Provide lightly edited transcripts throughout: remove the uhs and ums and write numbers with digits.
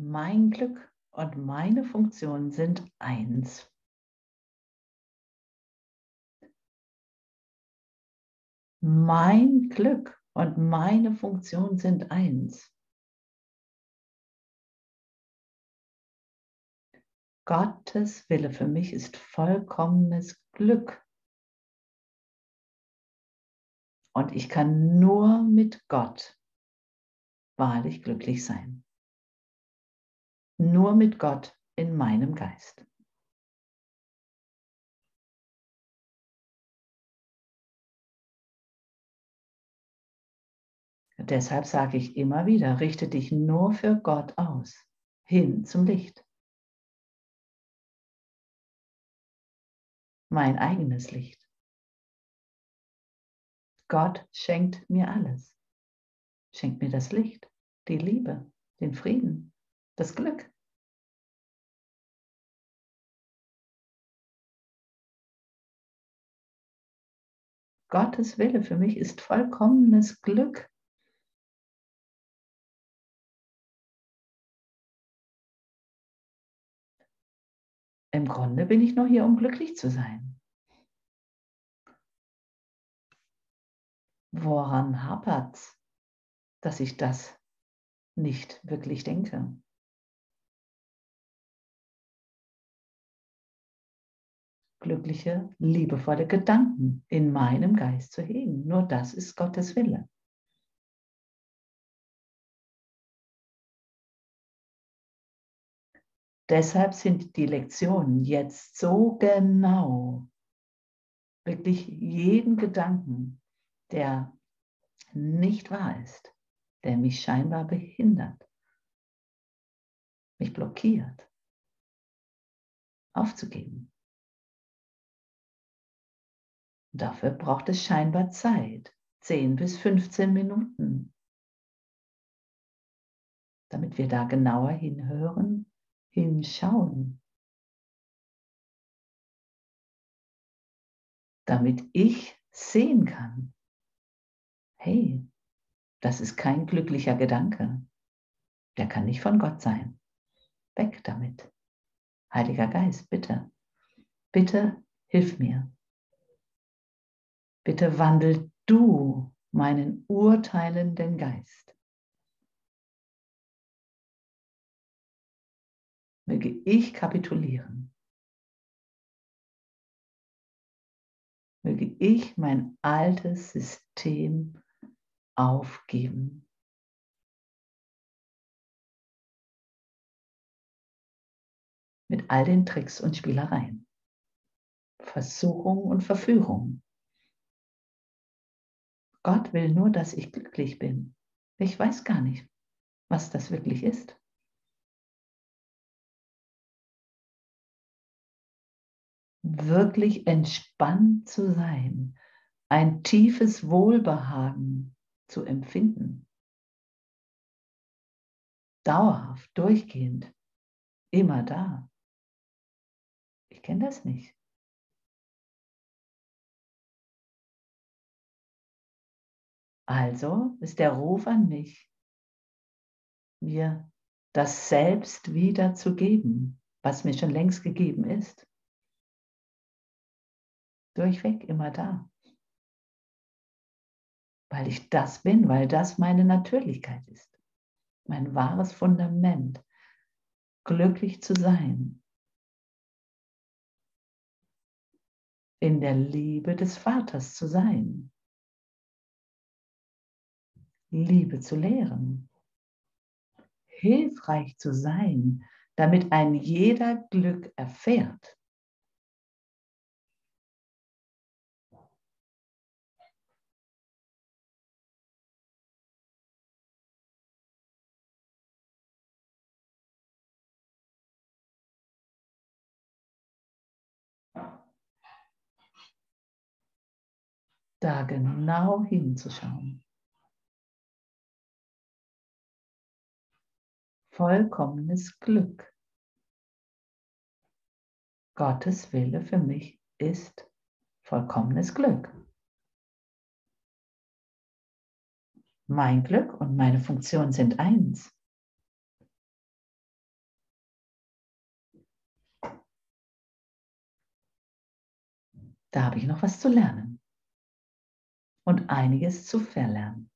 Mein Glück und meine Funktion sind eins. Mein Glück und meine Funktion sind eins. Gottes Wille für mich ist vollkommenes Glück. Und ich kann nur mit Gott wahrlich glücklich sein. Nur mit Gott in meinem Geist. Deshalb sage ich immer wieder, richte dich nur für Gott aus, hin zum Licht. Mein eigenes Licht. Gott schenkt mir alles. Schenkt mir das Licht, die Liebe, den Frieden, das Glück. Gottes Wille für mich ist vollkommenes Glück. Im Grunde bin ich nur hier, um glücklich zu sein. Woran hapert's, dass ich das nicht wirklich denke? Glückliche, liebevolle Gedanken in meinem Geist zu hegen. Nur das ist Gottes Wille. Deshalb sind die Lektionen jetzt so genau, wirklich jeden Gedanken, der nicht wahr ist, der mich scheinbar behindert, mich blockiert, aufzugeben. Dafür braucht es scheinbar Zeit, 10 bis 15 Minuten, damit wir da genauer hinhören, hinschauen, damit ich sehen kann, hey, das ist kein glücklicher Gedanke, der kann nicht von Gott sein. Weg damit. Heiliger Geist, bitte, bitte hilf mir. Bitte wandel du meinen urteilenden Geist. Möge ich kapitulieren. Möge ich mein altes System aufgeben. Mit all den Tricks und Spielereien, Versuchungen und Verführungen. Gott will nur, dass ich glücklich bin. Ich weiß gar nicht, was das wirklich ist. Wirklich entspannt zu sein, ein tiefes Wohlbehagen zu empfinden, dauerhaft, durchgehend, immer da. Ich kenne das nicht. Also ist der Ruf an mich, mir das Selbst wieder zu geben, was mir schon längst gegeben ist. Durchweg immer da, weil ich das bin, weil das meine Natürlichkeit ist, mein wahres Fundament, glücklich zu sein, in der Liebe des Vaters zu sein, Liebe zu lehren, hilfreich zu sein, damit ein jeder Glück erfährt. Da genau hinzuschauen. Vollkommenes Glück. Gottes Wille für mich ist vollkommenes Glück. Mein Glück und meine Funktion sind eins. Da habe ich noch was zu lernen und einiges zu verlernen.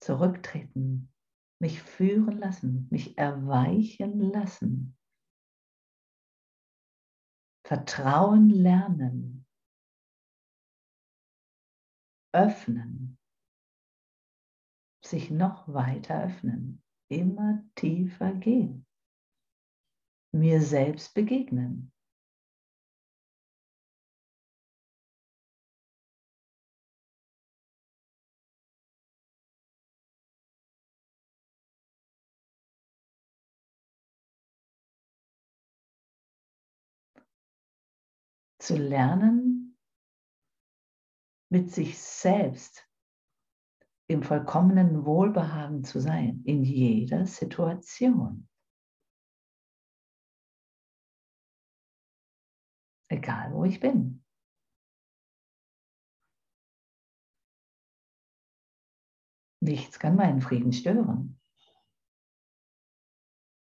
Zurücktreten, mich führen lassen, mich erweichen lassen. Vertrauen lernen. Öffnen. Sich noch weiter öffnen. Immer tiefer gehen. Mir selbst begegnen. Zu lernen, mit sich selbst im vollkommenen Wohlbehagen zu sein, in jeder Situation. Egal, wo ich bin. Nichts kann meinen Frieden stören.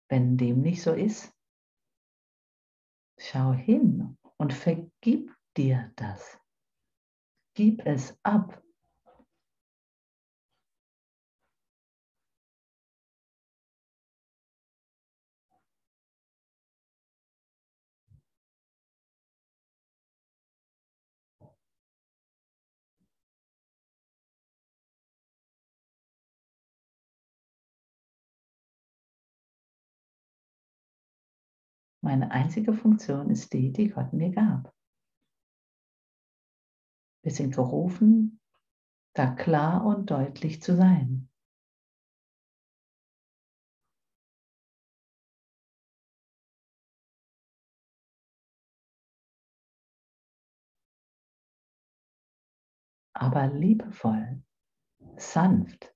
Wenn dem nicht so ist, schau hin und vergib dir das. Gib es ab. Meine einzige Funktion ist die, die Gott mir gab. Wir sind gerufen, da klar und deutlich zu sein. Aber liebevoll, sanft.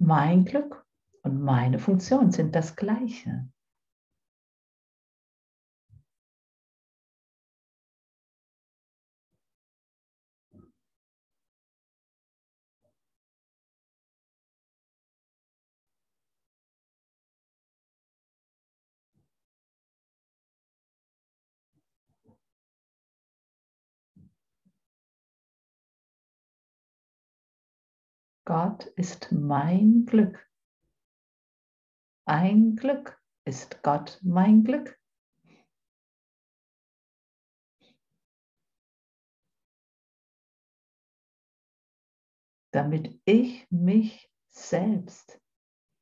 Mein Glück und meine Funktion sind das Gleiche. Gott ist mein Glück. Ein Glück ist Gott mein Glück. Damit ich mich selbst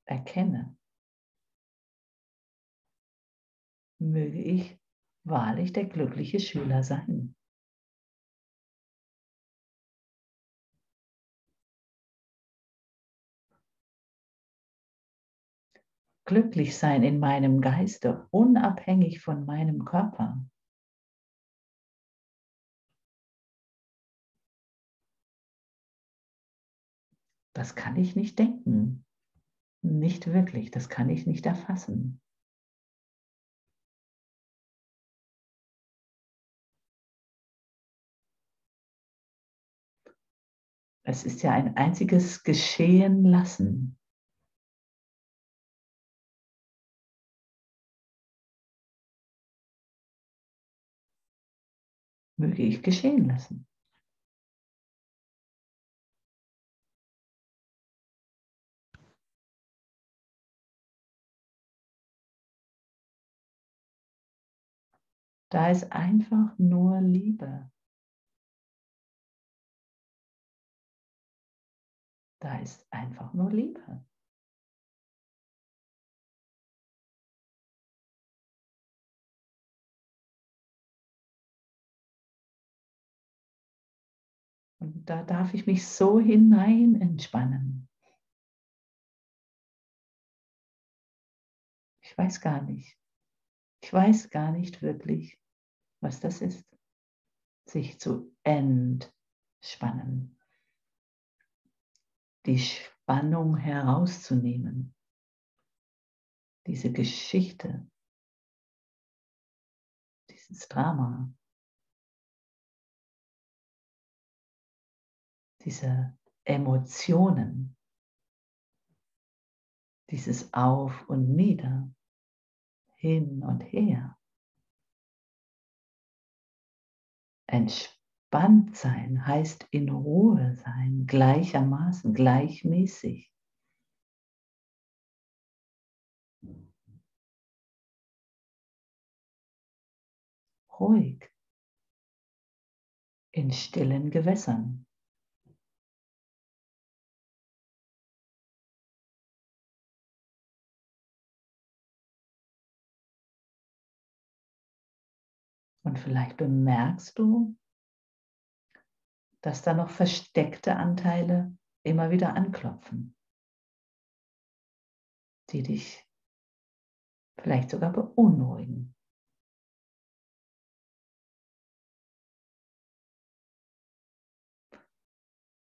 erkenne, möge ich wahrlich der glückliche Schüler sein. Glücklich sein in meinem Geiste, unabhängig von meinem Körper. Das kann ich nicht denken. Nicht wirklich, das kann ich nicht erfassen. Es ist ja ein einziges Geschehen lassen. Möge ich geschehen lassen. Da ist einfach nur Liebe. Da ist einfach nur Liebe. Und da darf ich mich so hinein entspannen. Ich weiß gar nicht. Ich weiß gar nicht wirklich, was das ist, sich zu entspannen, die Spannung herauszunehmen, diese Geschichte, dieses Drama, diese Emotionen, dieses Auf und Nieder, hin und her. Entspannt sein heißt in Ruhe sein, gleichermaßen, gleichmäßig. Ruhig, in stillen Gewässern. Und vielleicht bemerkst du, dass da noch versteckte Anteile immer wieder anklopfen, die dich vielleicht sogar beunruhigen.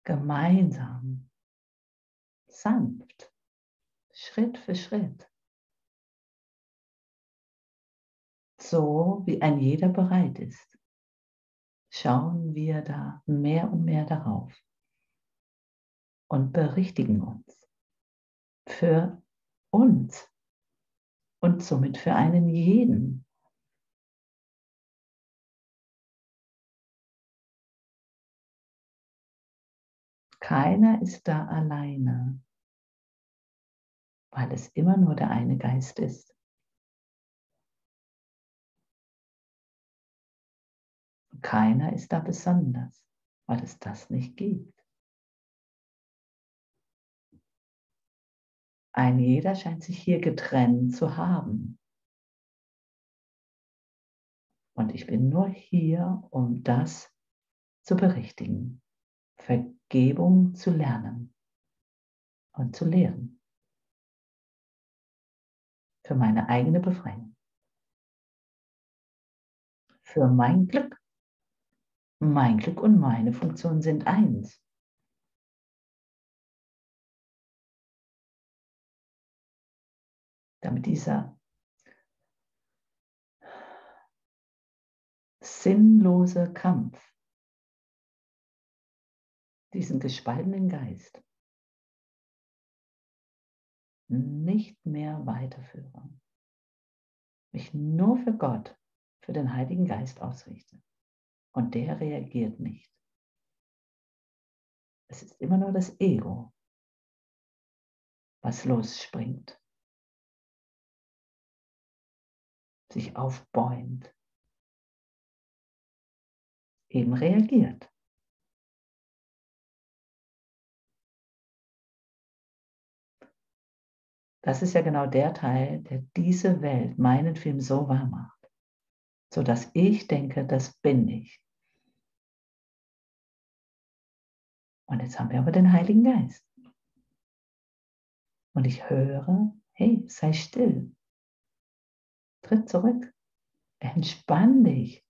Gemeinsam, sanft, Schritt für Schritt. So wie ein jeder bereit ist, schauen wir da mehr und mehr darauf und berichtigen uns für uns und somit für einen jeden. Keiner ist da alleine, weil es immer nur der eine Geist ist. Keiner ist da besonders, weil es das nicht gibt. Ein jeder scheint sich hier getrennt zu haben. Und ich bin nur hier, um das zu berichtigen, Vergebung zu lernen und zu lehren. Für meine eigene Befreiung. Für mein Glück. Mein Glück und meine Funktion sind eins. Damit dieser sinnlose Kampf, diesen gespaltenen Geist, nicht mehr weiterführe. Mich nur für Gott, für den Heiligen Geist ausrichte. Und der reagiert nicht. Es ist immer nur das Ego, was losspringt, sich aufbäumt, eben reagiert. Das ist ja genau der Teil, der diese Welt meinetwegen so wahr macht, sodass ich denke, das bin ich. Und jetzt haben wir aber den Heiligen Geist. Und ich höre, hey, sei still. Tritt zurück. Entspann dich.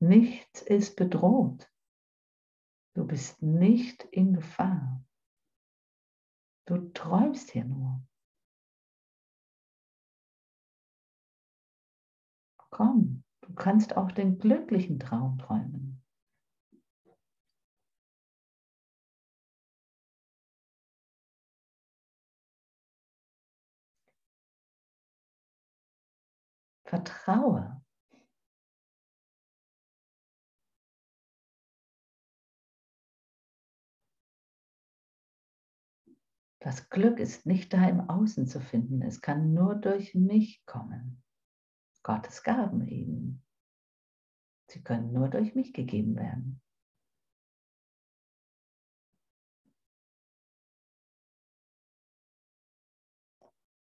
Nichts ist bedroht. Du bist nicht in Gefahr. Du träumst hier nur. Komm, du kannst auch den glücklichen Traum träumen. Vertraue. Das Glück ist nicht da im Außen zu finden. Es kann nur durch mich kommen. Gottes Gaben eben. Sie können nur durch mich gegeben werden.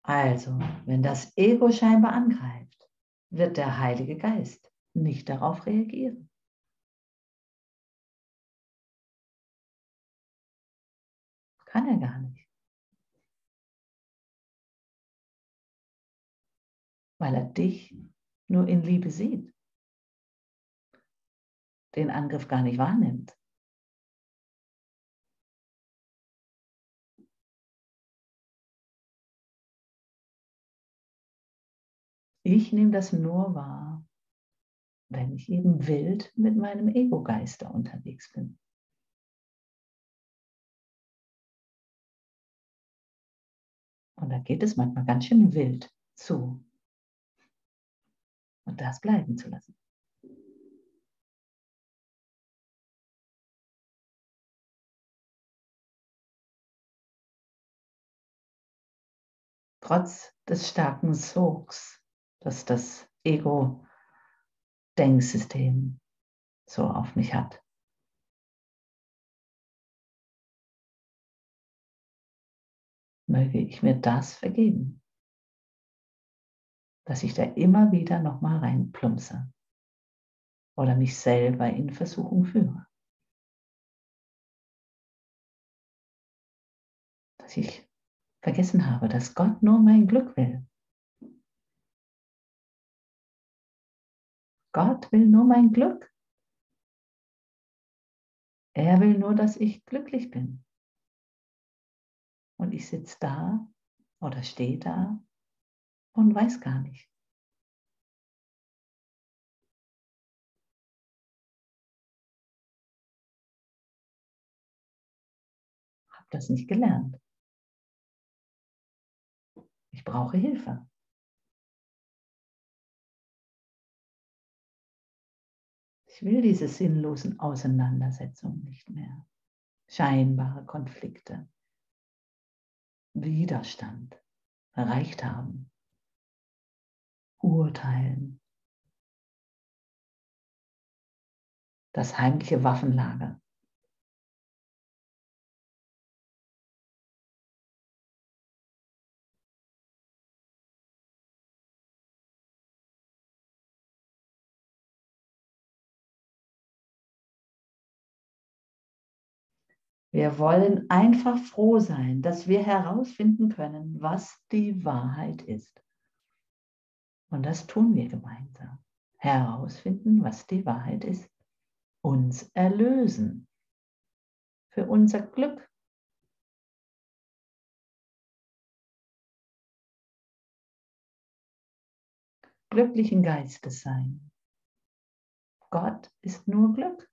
Also, wenn das Ego scheinbar angreift, wird der Heilige Geist nicht darauf reagieren. Kann er gar nicht. weil er dich nur in Liebe sieht, den Angriff gar nicht wahrnimmt. Ich nehme das nur wahr, wenn ich eben wild mit meinem Ego-Geister unterwegs bin. Und da geht es manchmal ganz schön wild zu. Und das bleiben zu lassen. Trotz des starken Sogs, dass das Ego-Denksystem so auf mich hat. Möge ich mir das vergeben, dass ich da immer wieder nochmal reinplumpse oder mich selber in Versuchung führe. Dass ich vergessen habe, dass Gott nur mein Glück will. Gott will nur mein Glück. Er will nur, dass ich glücklich bin. Und ich sitze da oder stehe da und weiß gar nicht. Habe das nicht gelernt. Ich brauche Hilfe. Ich will diese sinnlosen Auseinandersetzungen nicht mehr. Scheinbare Konflikte. Widerstand, erreicht haben, urteilen, das heimliche Waffenlager. Wir wollen einfach froh sein, dass wir herausfinden können, was die Wahrheit ist. Und das tun wir gemeinsam. Herausfinden, was die Wahrheit ist. Uns erlösen. Für unser Glück. Glücklichen Geistes sein. Gott ist nur Glück.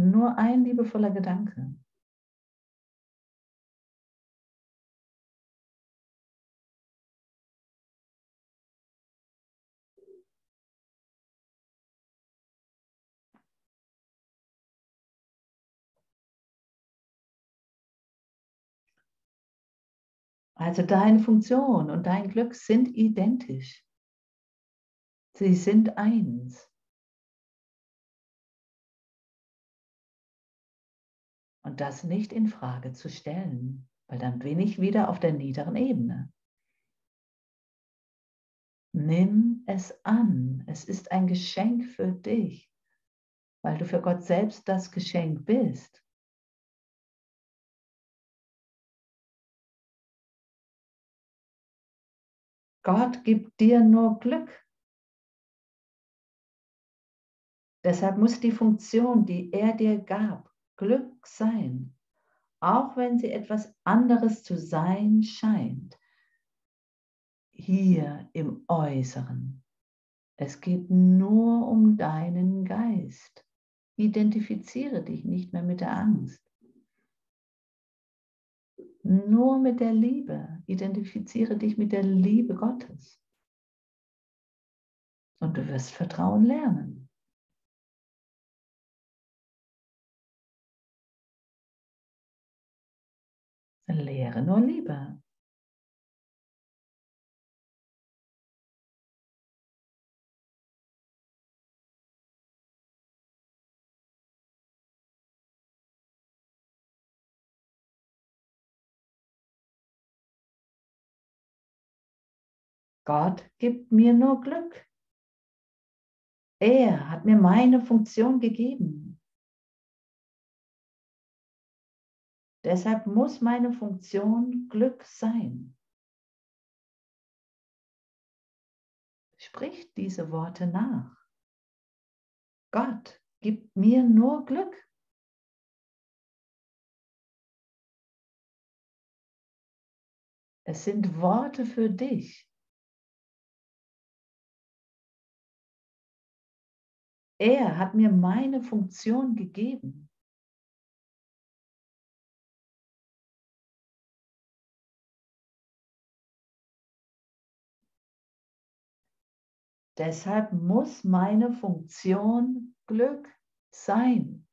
Nur ein liebevoller Gedanke. Also deine Funktion und dein Glück sind identisch. Sie sind eins. Und das nicht in Frage zu stellen, weil dann bin ich wieder auf der niederen Ebene. Nimm es an, es ist ein Geschenk für dich, weil du für Gott selbst das Geschenk bist. Gott gibt dir nur Glück. Deshalb muss die Funktion, die er dir gab, Glück sein, auch wenn sie etwas anderes zu sein scheint, hier im Äußeren. Es geht nur um deinen Geist. Identifiziere dich nicht mehr mit der Angst. Nur mit der Liebe. Identifiziere dich mit der Liebe Gottes. Und du wirst Vertrauen lernen. Lehre nur Liebe. Gott gibt mir nur Glück. Er hat mir meine Funktion gegeben. Deshalb muss meine Funktion Glück sein. Sprich diese Worte nach. Gott gibt mir nur Glück. Es sind Worte für dich. Er hat mir meine Funktion gegeben. Deshalb muss meine Funktion Glück sein.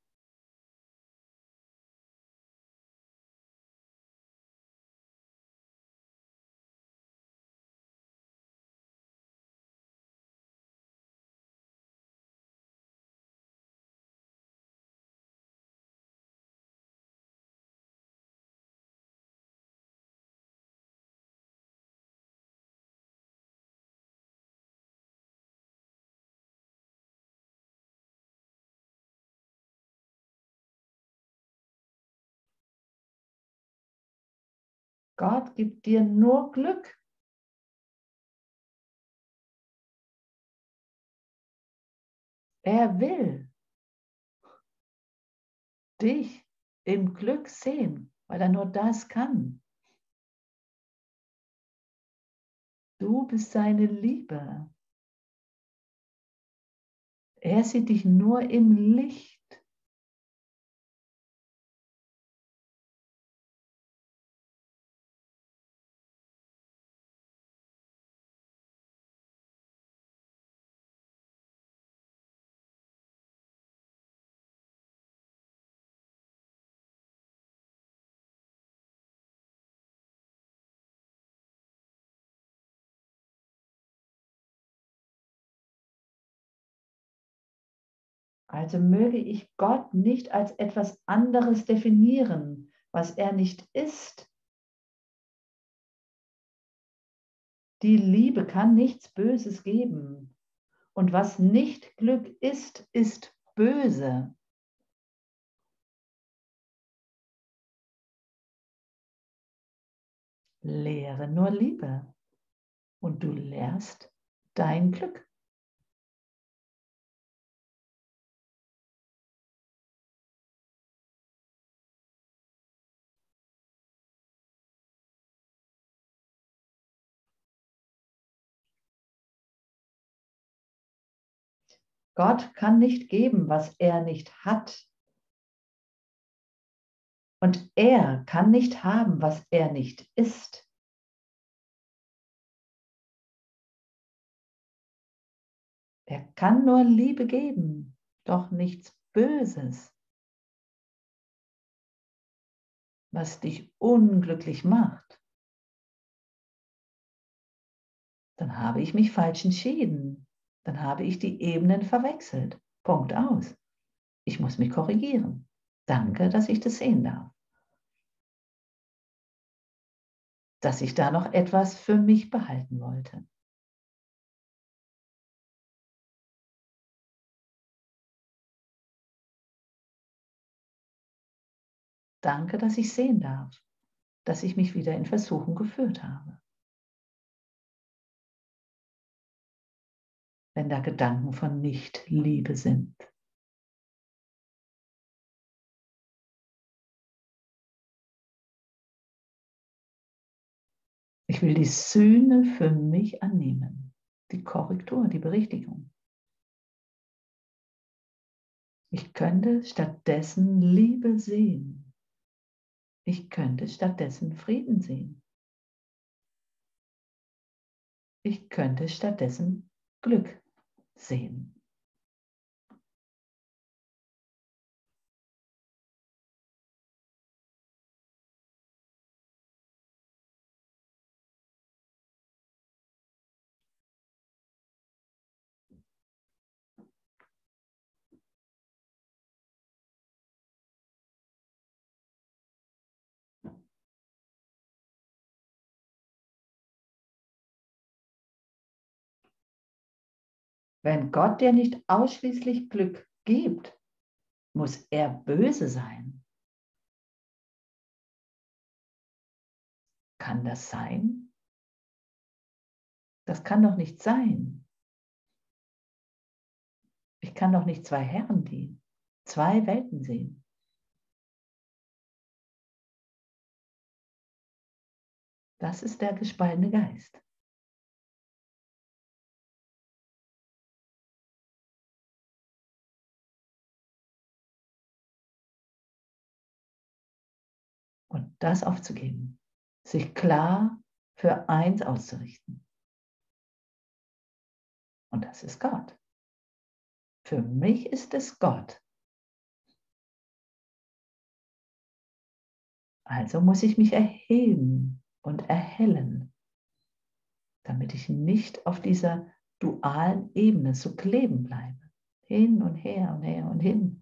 Gott gibt dir nur Glück. Er will dich im Glück sehen, weil er nur das kann. Du bist seine Liebe. Er sieht dich nur im Licht. Also möge ich Gott nicht als etwas anderes definieren, was er nicht ist. Die Liebe kann nichts Böses geben. Und was nicht Glück ist, ist böse. Lehre nur Liebe und du lehrst dein Glück. Gott kann nicht geben, was er nicht hat. Und er kann nicht haben, was er nicht ist. Er kann nur Liebe geben, doch nichts Böses, was dich unglücklich macht. Dann habe ich mich falsch entschieden. Dann habe ich die Ebenen verwechselt. Punkt aus. Ich muss mich korrigieren. Danke, dass ich das sehen darf. Dass ich da noch etwas für mich behalten wollte. Danke, dass ich sehen darf, dass ich mich wieder in Versuchung geführt habe. Wenn da Gedanken von Nicht-Liebe sind. Ich will die Sühne für mich annehmen, die Korrektur, die Berichtigung. Ich könnte stattdessen Liebe sehen. Ich könnte stattdessen Frieden sehen. Ich könnte stattdessen Glück sehen. Wenn Gott dir nicht ausschließlich Glück gibt, muss er böse sein. Kann das sein? Das kann doch nicht sein. Ich kann doch nicht zwei Herren dienen, zwei Welten sehen. Das ist der gespaltene Geist. Und das aufzugeben, sich klar für eins auszurichten. Und das ist Gott. Für mich ist es Gott. Also muss ich mich erheben und erhellen, damit ich nicht auf dieser dualen Ebene so kleben bleibe. Hin und her und her und hin.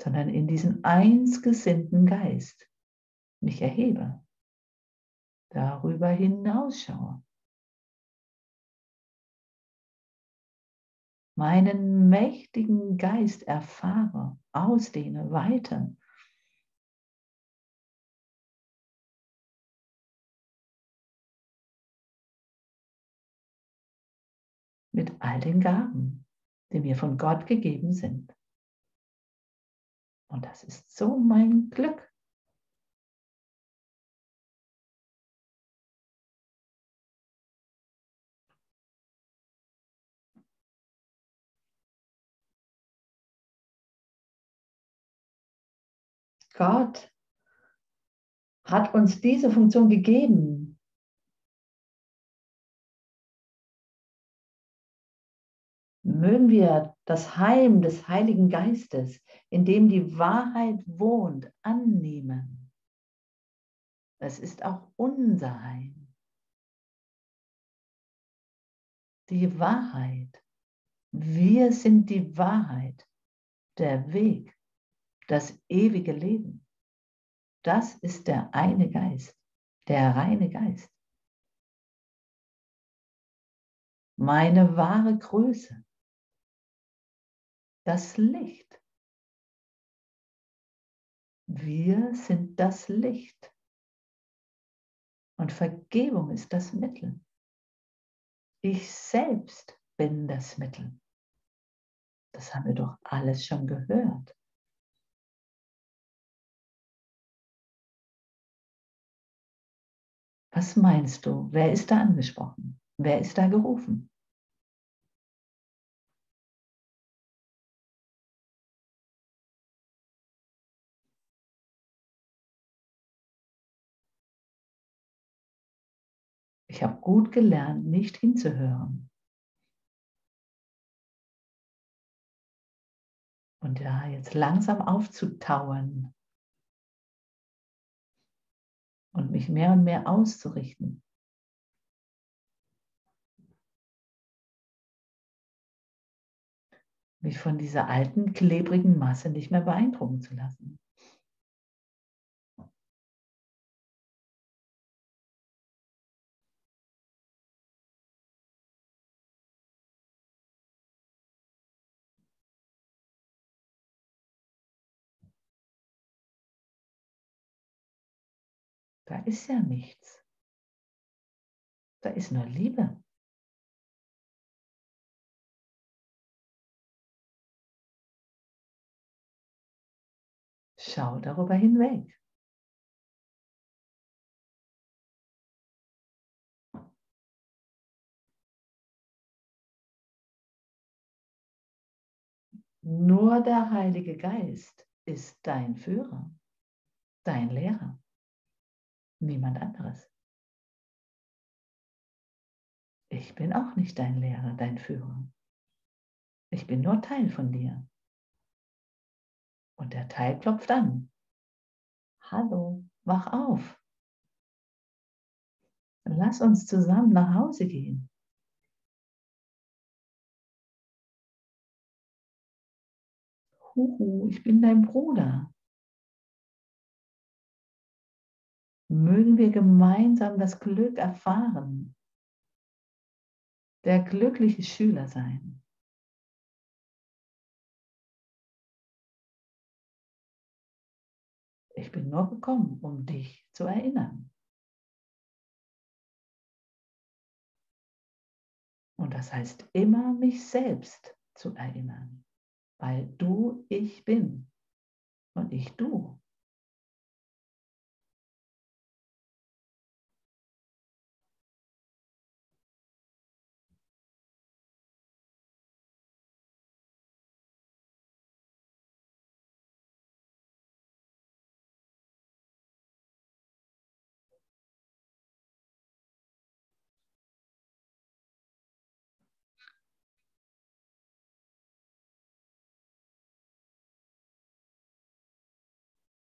Sondern in diesen einsgesinnten Geist mich erhebe, darüber hinausschaue, meinen mächtigen Geist erfahre, ausdehne, weite. Mit all den Gaben, die mir von Gott gegeben sind. Und das ist so mein Glück. Gott hat uns diese Funktion gegeben. Mögen wir das Heim des Heiligen Geistes, in dem die Wahrheit wohnt, annehmen. Es ist auch unser Heim. Die Wahrheit. Wir sind die Wahrheit, der Weg, das ewige Leben. Das ist der eine Geist, der reine Geist. Meine wahre Größe. Das Licht. Wir sind das Licht. Und Vergebung ist das Mittel. Ich selbst bin das Mittel. Das haben wir doch alles schon gehört. Was meinst du? Wer ist da angesprochen? Wer ist da gerufen? Ich habe gut gelernt, nicht hinzuhören. Und ja, jetzt langsam aufzutauen und mich mehr und mehr auszurichten. Mich von dieser alten, klebrigen Masse nicht mehr beeindrucken zu lassen. Da ist ja nichts. Da ist nur Liebe. Schau darüber hinweg. Nur der Heilige Geist ist dein Führer, dein Lehrer. Niemand anderes. Ich bin auch nicht dein Lehrer, dein Führer. Ich bin nur Teil von dir. Und der Teil klopft an. Hallo, wach auf. Lass uns zusammen nach Hause gehen. Huhu, ich bin dein Bruder. Mögen wir gemeinsam das Glück erfahren, der glückliche Schüler sein. Ich bin nur gekommen, um dich zu erinnern. Und das heißt immer, mich selbst zu erinnern, weil du ich bin und ich du.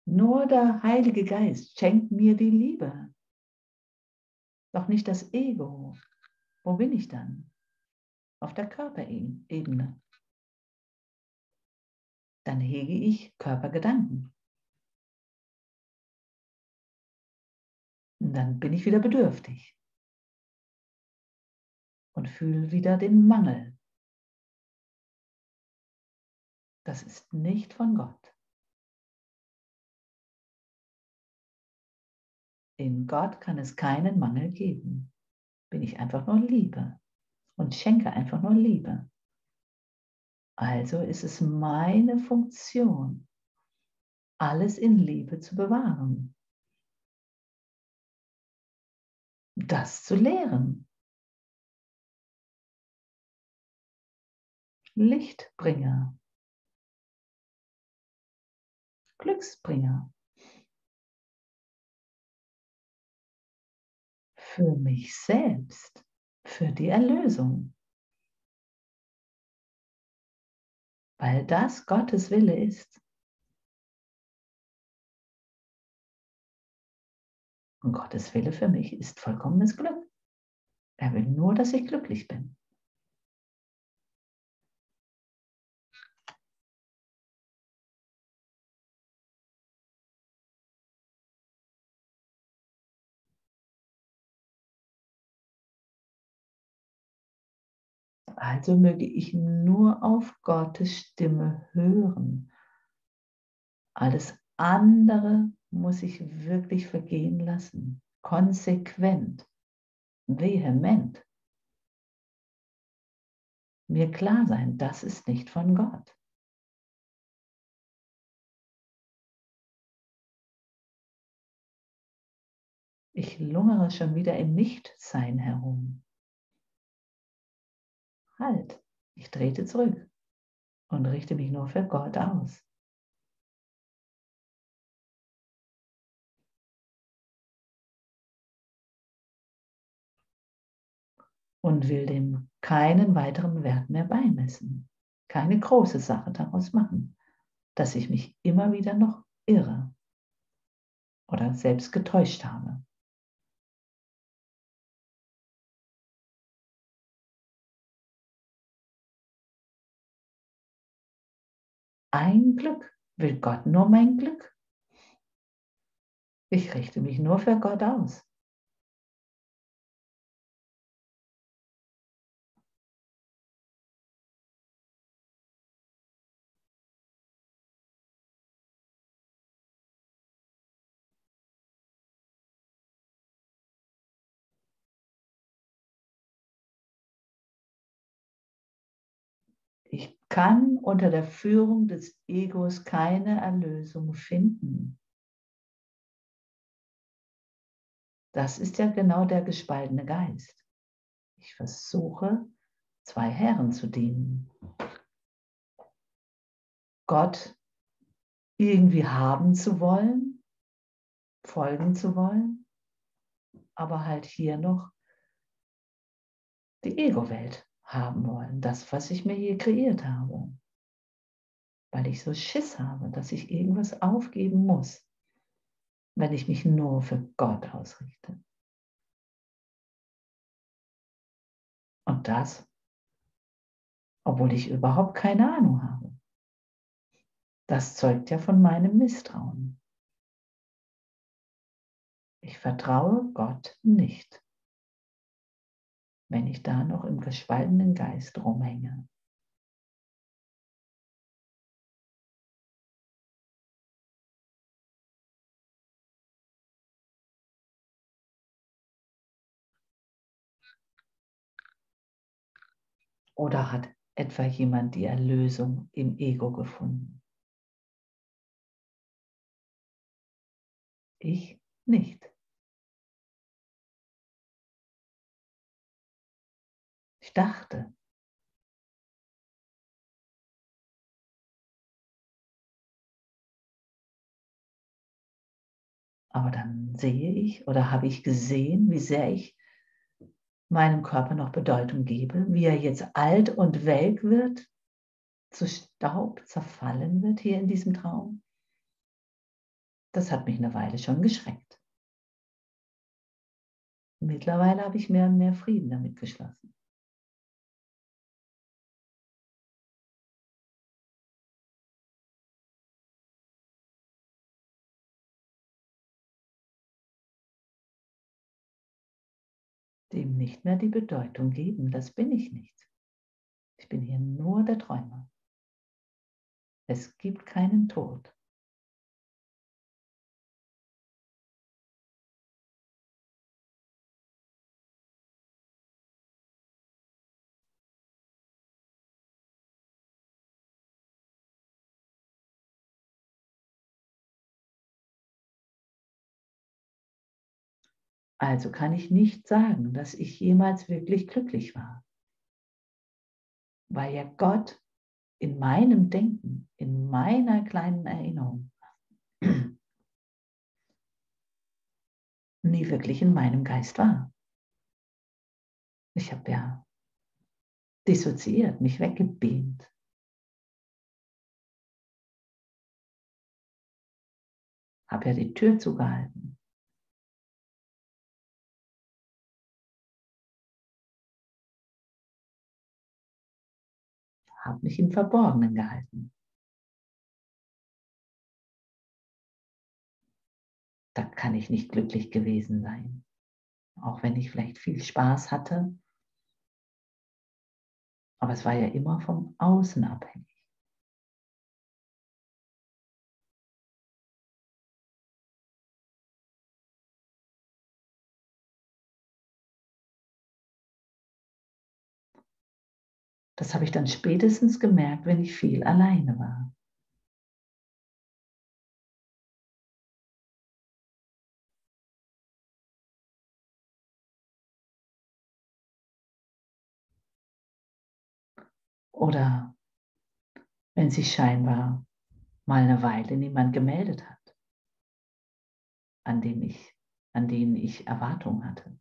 Nur der Heilige Geist schenkt mir die Liebe, doch nicht das Ego. Wo bin ich dann? Auf der Körperebene. Dann hege ich Körpergedanken. Und dann bin ich wieder bedürftig und fühle wieder den Mangel. Das ist nicht von Gott. In Gott kann es keinen Mangel geben. Bin ich einfach nur Liebe und schenke einfach nur Liebe. Also ist es meine Funktion, alles in Liebe zu bewahren. Das zu lehren. Lichtbringer. Glücksbringer. Für mich selbst, für die Erlösung. Weil das Gottes Wille ist. Und Gottes Wille für mich ist vollkommenes Glück. Er will nur, dass ich glücklich bin. Also möge ich nur auf Gottes Stimme hören. Alles andere muss ich wirklich vergehen lassen. Konsequent, vehement. Mir klar sein, das ist nicht von Gott. Ich lungere schon wieder im Nichtsein herum. Halt, ich trete zurück und richte mich nur für Gott aus. Und will dem keinen weiteren Wert mehr beimessen. Keine große Sache daraus machen, dass ich mich immer wieder noch irre oder selbst getäuscht habe. Ein Glück, will Gott nur mein Glück? Ich richte mich nur für Gott aus. Ich kann unter der Führung des Egos keine Erlösung finden. Das ist ja genau der gespaltene Geist. Ich versuche, zwei Herren zu dienen. Gott irgendwie haben zu wollen, folgen zu wollen, aber halt hier noch die Ego-Welt haben wollen, das, was ich mir hier kreiert habe, weil ich so Schiss habe, dass ich irgendwas aufgeben muss, wenn ich mich nur für Gott ausrichte. Und das, obwohl ich überhaupt keine Ahnung habe. Das zeugt ja von meinem Misstrauen. Ich vertraue Gott nicht, wenn ich da noch im gespaltenen Geist rumhänge. Oder hat etwa jemand die Erlösung im Ego gefunden? Ich nicht. Ich dachte. Aber dann sehe ich oder habe ich gesehen, wie sehr ich meinem Körper noch Bedeutung gebe, wie er jetzt alt und welk wird, zu Staub zerfallen wird hier in diesem Traum. Das hat mich eine Weile schon geschreckt. Mittlerweile habe ich mehr und mehr Frieden damit geschlossen. Dem nicht mehr die Bedeutung geben, das bin ich nicht. Ich bin hier nur der Träumer. Es gibt keinen Tod. Also kann ich nicht sagen, dass ich jemals wirklich glücklich war, weil ja Gott in meinem Denken, in meiner kleinen Erinnerung, nie wirklich in meinem Geist war. Ich habe ja dissoziiert, mich weggebeamt. Habe ja die Tür zugehalten. Habe mich im Verborgenen gehalten. Da kann ich nicht glücklich gewesen sein, auch wenn ich vielleicht viel Spaß hatte. Aber es war ja immer vom Außen abhängig. Das habe ich dann spätestens gemerkt, wenn ich viel alleine war. Oder wenn sich scheinbar mal eine Weile niemand gemeldet hat, an denen ich Erwartungen hatte.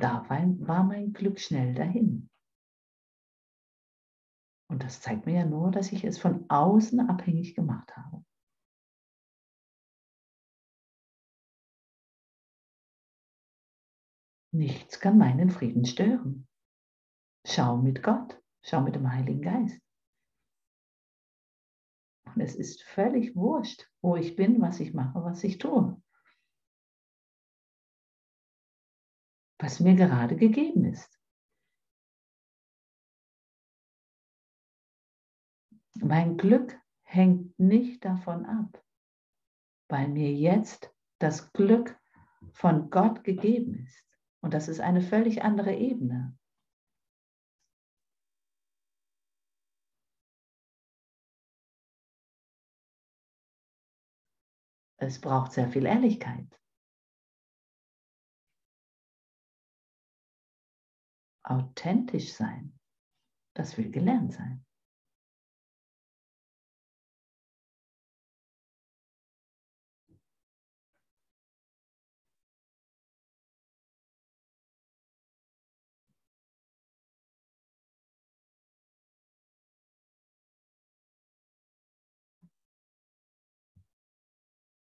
Da war mein Glück schnell dahin. Und das zeigt mir ja nur, dass ich es von außen abhängig gemacht habe. Nichts kann meinen Frieden stören. Schau mit Gott, schau mit dem Heiligen Geist. Und es ist völlig wurscht, wo ich bin, was ich mache, was ich tue. Was mir gerade gegeben ist. Mein Glück hängt nicht davon ab, weil mir jetzt das Glück von Gott gegeben ist. Und das ist eine völlig andere Ebene. Es braucht sehr viel Ehrlichkeit. Authentisch sein, das will gelernt sein.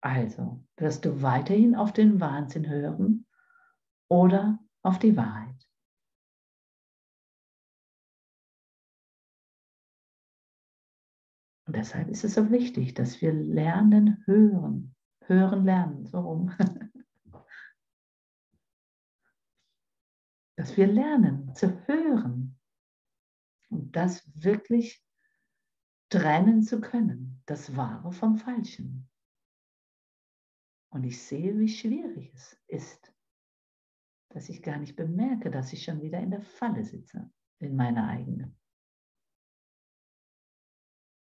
Also, wirst du weiterhin auf den Wahnsinn hören oder auf die Wahrheit? Und deshalb ist es so wichtig, dass wir lernen, hören, lernen, so rum. Dass wir lernen zu hören und das wirklich trennen zu können, das Wahre vom Falschen. Und ich sehe, wie schwierig es ist, dass ich gar nicht bemerke, dass ich schon wieder in der Falle sitze, in meiner eigenen.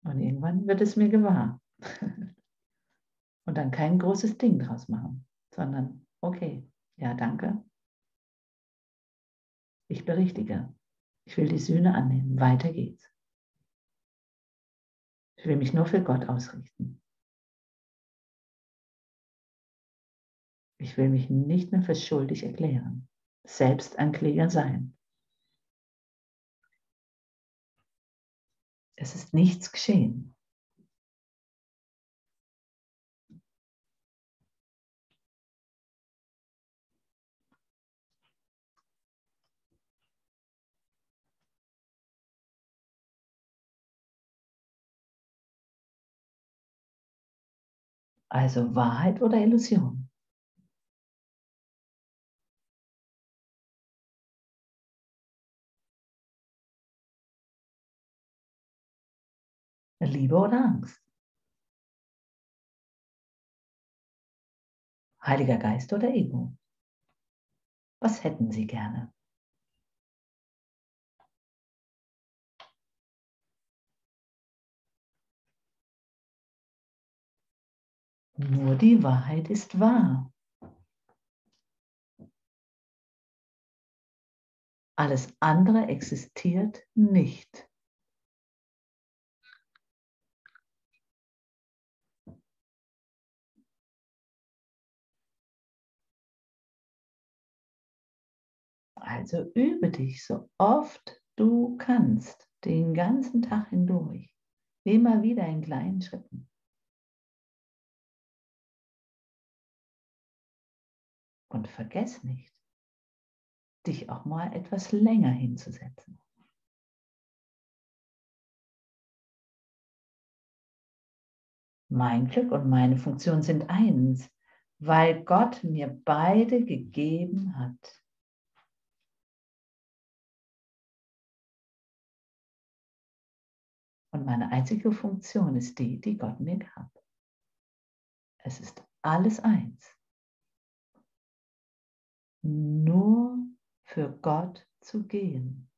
Und irgendwann wird es mir gewahr. Und dann kein großes Ding draus machen, sondern, okay, ja, danke. Ich berichtige. Ich will die Sühne annehmen. Weiter geht's. Ich will mich nur für Gott ausrichten. Ich will mich nicht mehr für schuldig erklären. Selbst ein Kläger sein. Es ist nichts geschehen. Also Wahrheit oder Illusion? Liebe oder Angst? Heiliger Geist oder Ego? Was hätten Sie gerne? Nur die Wahrheit ist wahr. Alles andere existiert nicht. Also übe dich so oft du kannst, den ganzen Tag hindurch, immer wieder in kleinen Schritten. Und vergiss nicht, dich auch mal etwas länger hinzusetzen. Mein Glück und meine Funktion sind eins, weil Gott mir beide gegeben hat. Und meine einzige Funktion ist die, die Gott mir gab. Es ist alles eins. Nur für Gott zu gehen.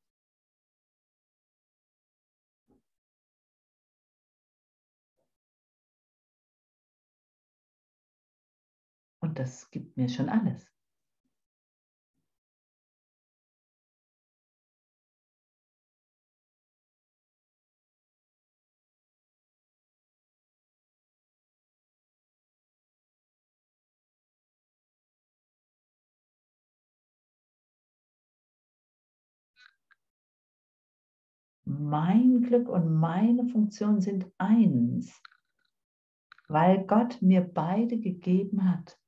Und das gibt mir schon alles. Mein Glück und meine Funktion sind eins, weil Gott mir beide gegeben hat,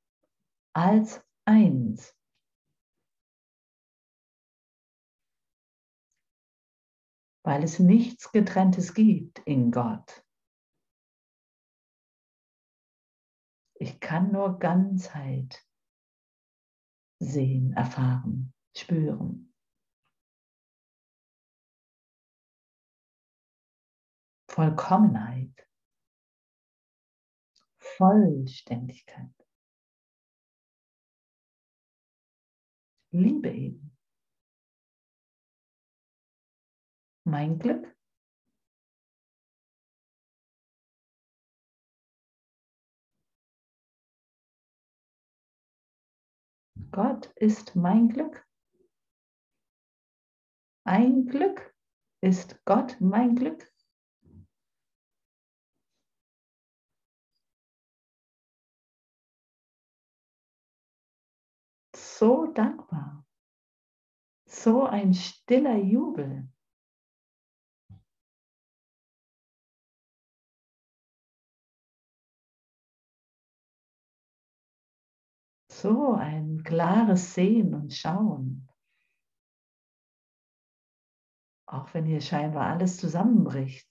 als eins. Weil es nichts Getrenntes gibt in Gott. Ich kann nur Ganzheit sehen, erfahren, spüren. Vollkommenheit, Vollständigkeit, Liebe eben, mein Glück, Gott ist mein Glück, ein Glück ist Gott mein Glück. So dankbar, so ein stiller Jubel. So ein klares Sehen und Schauen. Auch wenn hier scheinbar alles zusammenbricht.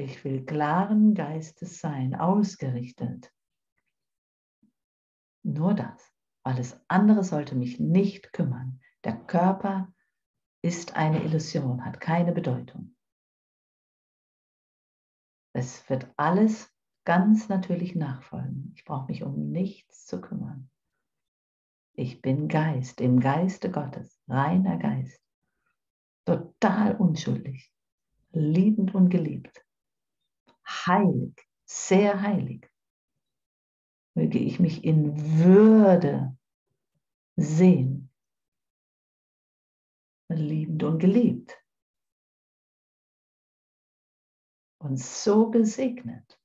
Ich will klaren Geistes sein, ausgerichtet. Nur das. Alles andere sollte mich nicht kümmern. Der Körper ist eine Illusion, hat keine Bedeutung. Es wird alles ganz natürlich nachfolgen. Ich brauche mich um nichts zu kümmern. Ich bin Geist, im Geiste Gottes, reiner Geist, total unschuldig, liebend und geliebt, heilig, sehr heilig. Möge ich mich in Würde sehen, liebend und geliebt und so gesegnet.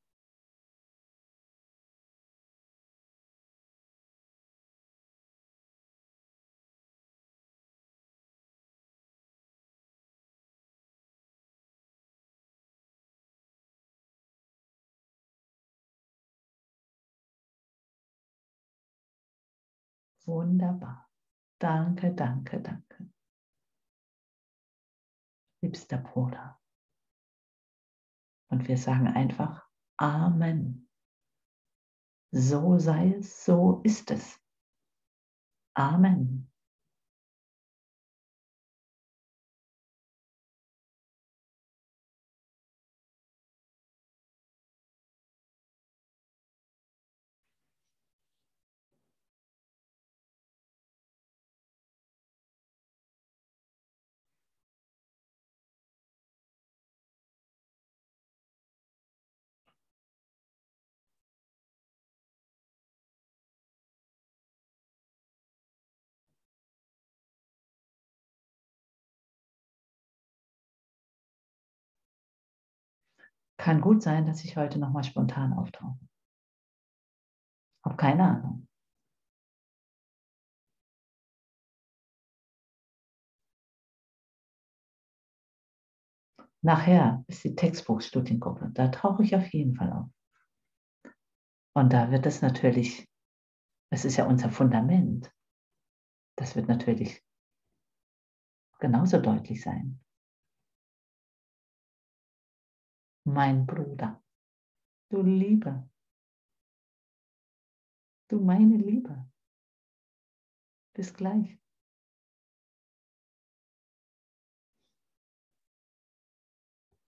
Wunderbar. Danke, danke, danke. Liebster Bruder. Und wir sagen einfach Amen. So sei es, so ist es. Amen. Kann gut sein, dass ich heute nochmal spontan auftauche. Hab keine Ahnung. Nachher ist die Textbuchstudiengruppe. Da tauche ich auf jeden Fall auf. Und da wird es natürlich, das ist ja unser Fundament, das wird natürlich genauso deutlich sein. Mein Bruder, du Liebe, du meine Liebe, bis gleich.